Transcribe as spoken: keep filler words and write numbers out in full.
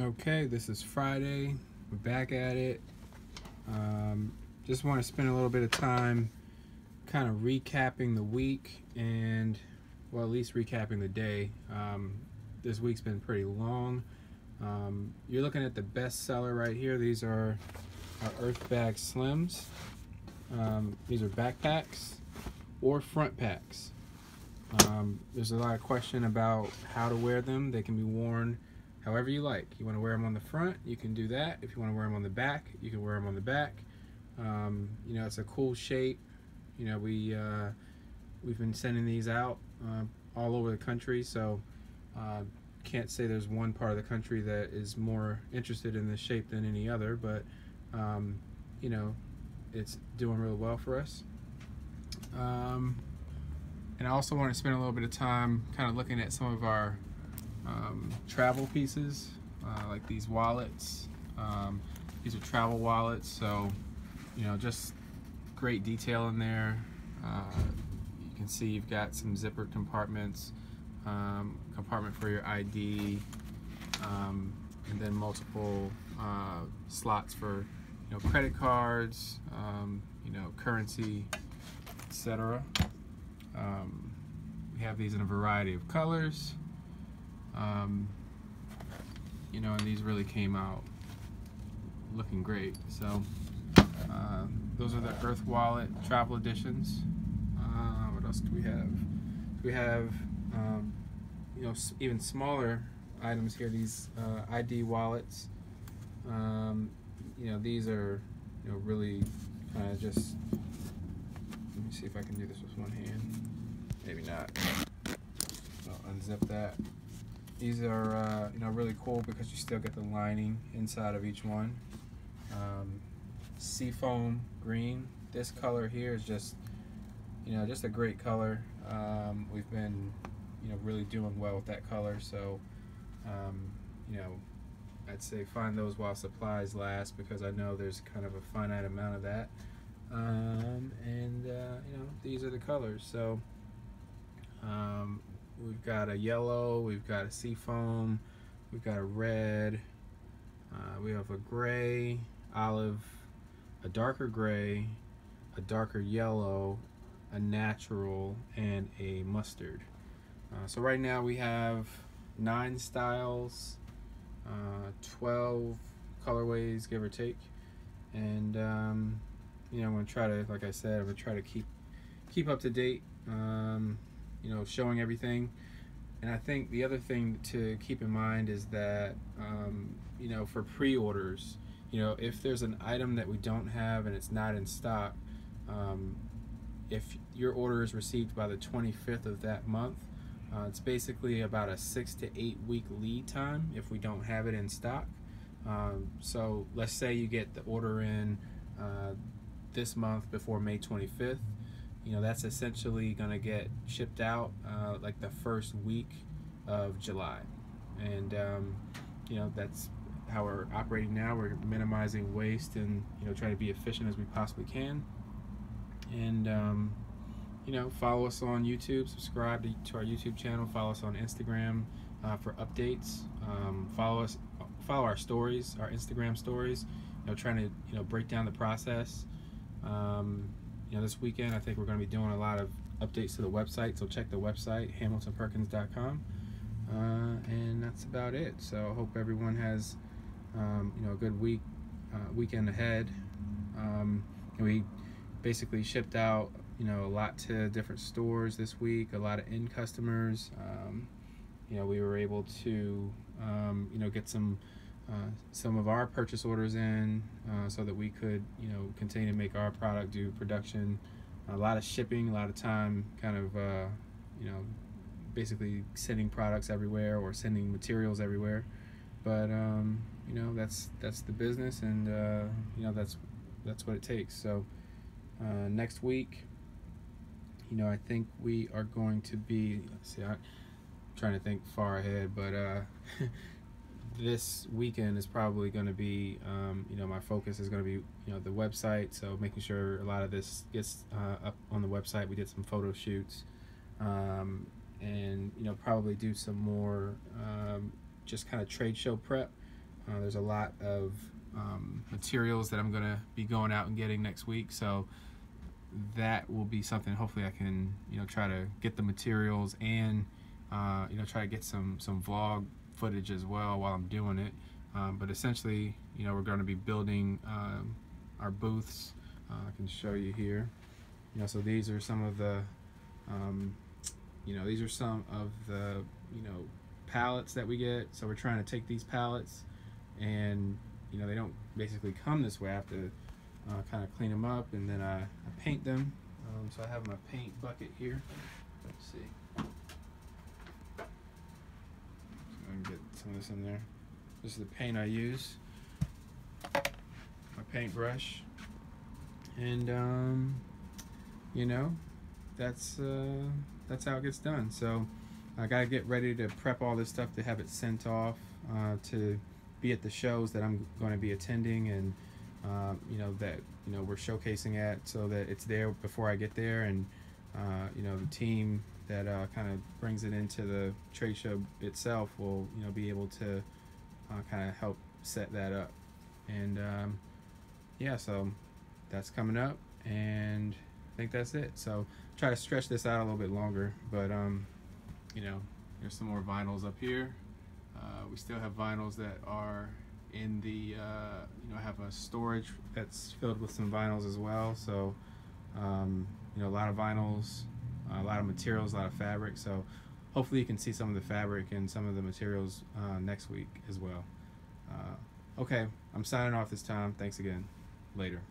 Okay, this is Friday. We're back at it. Um, just want to spend a little bit of time kind of recapping the week and, well, at least recapping the day. Um, this week's been pretty long. Um, you're looking at the best seller right here. These are our Earthbag Slims. Um, these are backpacks or front packs. Um, there's a lot of question about how to wear them. They can be worn however you like. You want to wear them on the front, you can do that. If you want to wear them on the back, you can wear them on the back. Um, you know, it's a cool shape. You know, we, uh, we've been sending these out uh, all over the country, so uh, can't say there's one part of the country that is more interested in this shape than any other, but um, you know, it's doing really well for us. Um, and I also want to spend a little bit of time kind of looking at some of our Um, travel pieces, uh, like these wallets. Um, these are travel wallets, so you know, just great detail in there. Uh, you can see you've got some zipper compartments, um, compartment for your I D, um, and then multiple uh, slots for you know credit cards, um, you know currency, et cetera. Um, we have these in a variety of colors. Um, you know, and these really came out looking great. So uh, those are the Earth Wallet Travel Editions. Uh, what else do we have? We have um, you know even smaller items here. These uh, I D wallets. Um, you know these are you know really kind of just. Let me see if I can do this with one hand. Maybe not. I'll unzip that. These are uh, you know really cool because you still get the lining inside of each one. Um, seafoam green. This color here is just you know just a great color. Um, we've been you know really doing well with that color, so um, you know I'd say find those while supplies last, because I know there's kind of a finite amount of that. Um, and uh, you know these are the colors. So. Um, We've got a yellow, we've got a seafoam, we've got a red, uh, we have a gray, olive, a darker gray, a darker yellow, a natural, and a mustard. Uh, so right now we have nine styles, uh, twelve colorways, give or take. And, um, you know, I'm going to try to, like I said, I'm going to try to keep, keep up to date. Um, You know, showing everything. And I think the other thing to keep in mind is that um, you know for pre-orders, you know if there's an item that we don't have and it's not in stock, um, if your order is received by the twenty-fifth of that month, uh, it's basically about a six to eight week lead time if we don't have it in stock. Um, so let's say you get the order in uh, this month before May twenty-fifth. You know, that's essentially going to get shipped out uh, like the first week of July. And, um, you know, that's how we're operating now. We're minimizing waste and, you know, trying to be efficient as we possibly can. And, um, you know, follow us on YouTube, subscribe to, to our YouTube channel, follow us on Instagram uh, for updates. Um, follow us, follow our stories, our Instagram stories, you know, trying to, you know, break down the process. Um, You know, this weekend I think we're going to be doing a lot of updates to the website, so check the website, hamilton perkins dot com, uh, and that's about it. So I hope everyone has um, you know a good week uh, weekend ahead. Um, and we basically shipped out you know a lot to different stores this week, a lot of end customers. Um, you know we were able to um, you know get some Uh, some of our purchase orders in uh, so that we could you know continue to make our product, do production, a lot of shipping, a lot of time kind of uh, you know basically sending products everywhere or sending materials everywhere. But um, you know that's that's the business, and uh, you know that's that's what it takes. So uh, next week you know I think we are going to be, let's see, I'm trying to think far ahead, but uh, this weekend is probably going to be, um, you know, my focus is going to be, you know, the website. So making sure a lot of this gets uh, up on the website. We did some photo shoots, um, and you know, probably do some more um, just kind of trade show prep. Uh, there's a lot of um, materials that I'm going to be going out and getting next week, so that will be something. Hopefully I can, you know, try to get the materials and uh, you know, try to get some some vlog footage as well while I'm doing it. Um, but essentially, you know, we're going to be building um, our booths. Uh, I can show you here. You know, so these are some of the, um, you know, these are some of the, you know, pallets that we get. So we're trying to take these pallets, and you know, they don't basically come this way. I have to uh, kind of clean them up, and then I, I paint them. Um, so I have my paint bucket here. Let's see. So I can get some of this in there. This is the paint I use. My paintbrush. And um, you know, that's uh, that's how it gets done. So I gotta get ready to prep all this stuff to have it sent off uh, to be at the shows that I'm going to be attending, and uh, you know, that you know we're showcasing at, so that it's there before I get there. And uh, you know, the team that uh, kind of brings it into the trade show itself will, you know, be able to uh, kind of help set that up. And um, yeah, so that's coming up, and I think that's it. So try to stretch this out a little bit longer, but um, you know, there's some more vinyls up here. Uh, we still have vinyls that are in the, uh, you know, I have a storage that's filled with some vinyls as well. So, um, you know, a lot of vinyls, a lot of materials, a lot of fabric. So hopefully you can see some of the fabric and some of the materials uh, next week as well. Uh, okay, I'm signing off this time. Thanks again. Later.